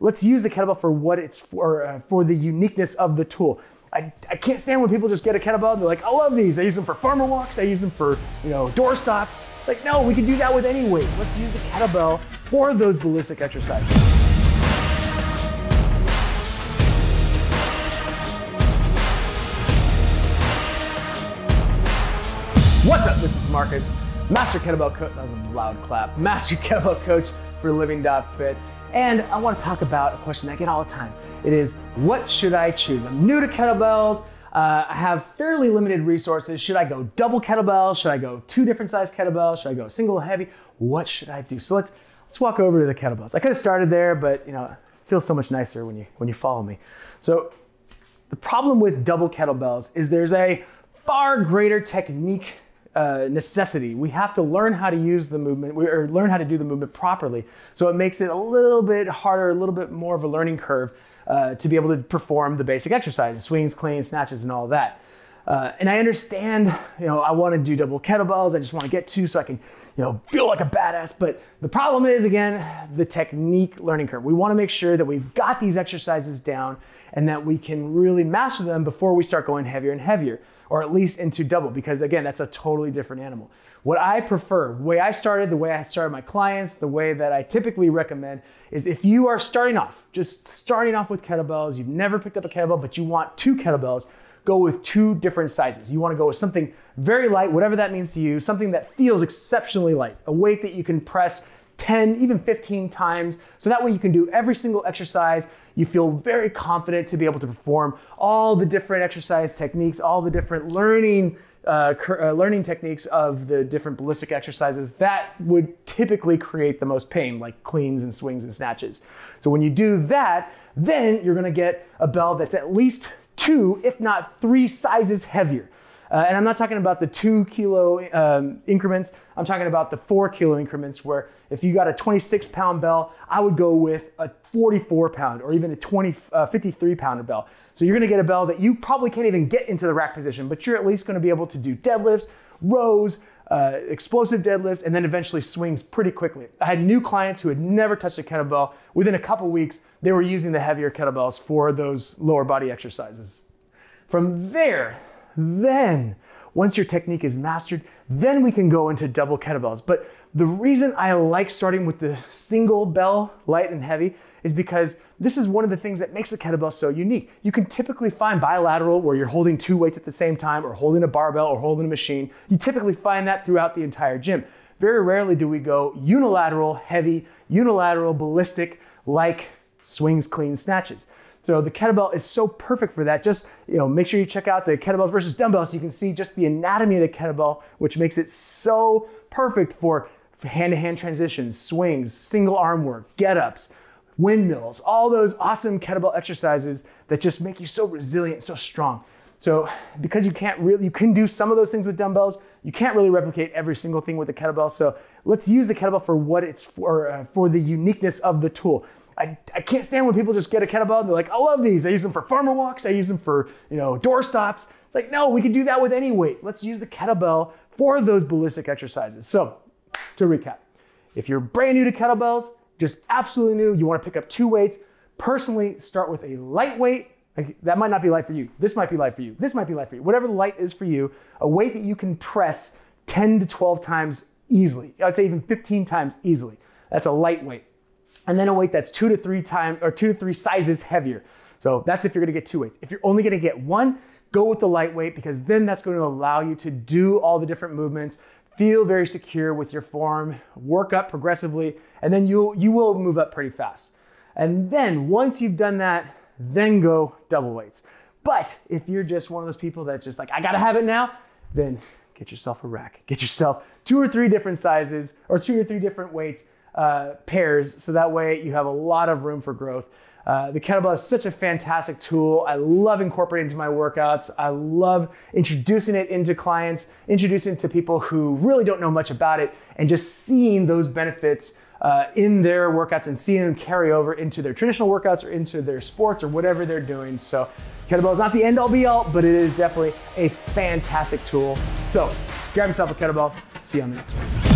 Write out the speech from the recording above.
Let's use the kettlebell for what it's for the uniqueness of the tool. I can't stand when people just get a kettlebell and they're like, I love these. I use them for farmer walks. I use them for, you know, door stops. It's like, no, we can do that with any weight. Let's use the kettlebell for those ballistic exercises. What's up? This is Marcus, Master Kettlebell Coach. That was a loud clap. Master Kettlebell Coach for living.fit. And I want to talk about a question I get all the time. It is, what should I choose? I'm new to kettlebells. I have fairly limited resources. Should I go double kettlebell? Should I go two different size kettlebells? Should I go single heavy? What should I do? So let's walk over to the kettlebells. I could have started there, but you know, it feels so much nicer when you follow me. So the problem with double kettlebells is there's a far greater technique necessity. We have to learn how to use the movement, or learn how to do the movement properly. So it makes it a little bit harder, a little bit more of a learning curve to be able to perform the basic exercises, swings, cleans, snatches, and all that. And I understand, you know, I want to do double kettlebells. I just want to get two so I can, you know, feel like a badass. But the problem is, again, the technique learning curve. We want to make sure that we've got these exercises down and that we can really master them before we start going heavier and heavier, or at least into double, because again, that's a totally different animal. What I prefer, the way I started, the way I started my clients, the way that I typically recommend is if you are starting off, just starting off with kettlebells, you've never picked up a kettlebell, but you want two kettlebells, go with two different sizes. You wanna go with something very light, whatever that means to you, something that feels exceptionally light, a weight that you can press 10, even 15 times. So that way you can do every single exercise. You feel very confident to be able to perform all the different exercise techniques, all the different learning techniques of the different ballistic exercises that would typically create the most pain, like cleans and swings and snatches. So when you do that, then you're gonna get a bell that's at least two, if not three sizes heavier. And I'm not talking about the 2 kilo increments. I'm talking about the 4 kilo increments where if you got a 26-pound bell, I would go with a 44-pound or even a 53-pounder bell. So you're gonna get a bell that you probably can't even get into the rack position, but you're at least gonna be able to do deadlifts, rows, explosive deadlifts, and then eventually swings pretty quickly. I had new clients who had never touched a kettlebell. Within a couple weeks, they were using the heavier kettlebells for those lower body exercises. From there, then once your technique is mastered, then we can go into double kettlebells. But the reason I like starting with the single bell, light and heavy, is because this is one of the things that makes the kettlebell so unique. You can typically find bilateral where you're holding two weights at the same time, or holding a barbell, or holding a machine. You typically find that throughout the entire gym. Very rarely do we go unilateral, heavy, unilateral, ballistic, like swings, cleans, snatches. So the kettlebell is so perfect for that. Just, you know, make sure you check out the kettlebells versus dumbbells so you can see just the anatomy of the kettlebell, which makes it so perfect for hand-to-hand transitions, swings, single arm work, get-ups, windmills, all those awesome kettlebell exercises that just make you so resilient, so strong. So because you can do some of those things with dumbbells, you can't really replicate every single thing with the kettlebell. So let's use the kettlebell for what it's for the uniqueness of the tool. I can't stand when people just get a kettlebell and they're like, I love these. I use them for farmer walks. I use them for, you know, door stops. It's like, no, we can do that with any weight. Let's use the kettlebell for those ballistic exercises. So to recap, if you're brand new to kettlebells, just absolutely new, you want to pick up two weights, personally start with a lightweight. That might not be light for you. This might be light for you. This might be light for you. Whatever the light is for you, a weight that you can press 10 to 12 times easily. I'd say even 15 times easily. That's a lightweight. And then a weight that's two to three sizes heavier. So that's if you're gonna get two weights. If you're only gonna get one, go with the lightweight, because then that's gonna allow you to do all the different movements, feel very secure with your form, work up progressively, and then you will move up pretty fast. And then once you've done that, then go double weights. But if you're just one of those people that's just like, I gotta have it now, then get yourself a rack. Get yourself two or three different sizes or two or three different weights, pairs, so that way you have a lot of room for growth. The kettlebell is such a fantastic tool. I love incorporating it into my workouts. I love introducing it into clients, introducing it to people who really don't know much about it, and just seeing those benefits in their workouts and seeing them carry over into their traditional workouts or into their sports or whatever they're doing. So kettlebell is not the end all be all, but it is definitely a fantastic tool. So grab yourself a kettlebell. See you on the next one.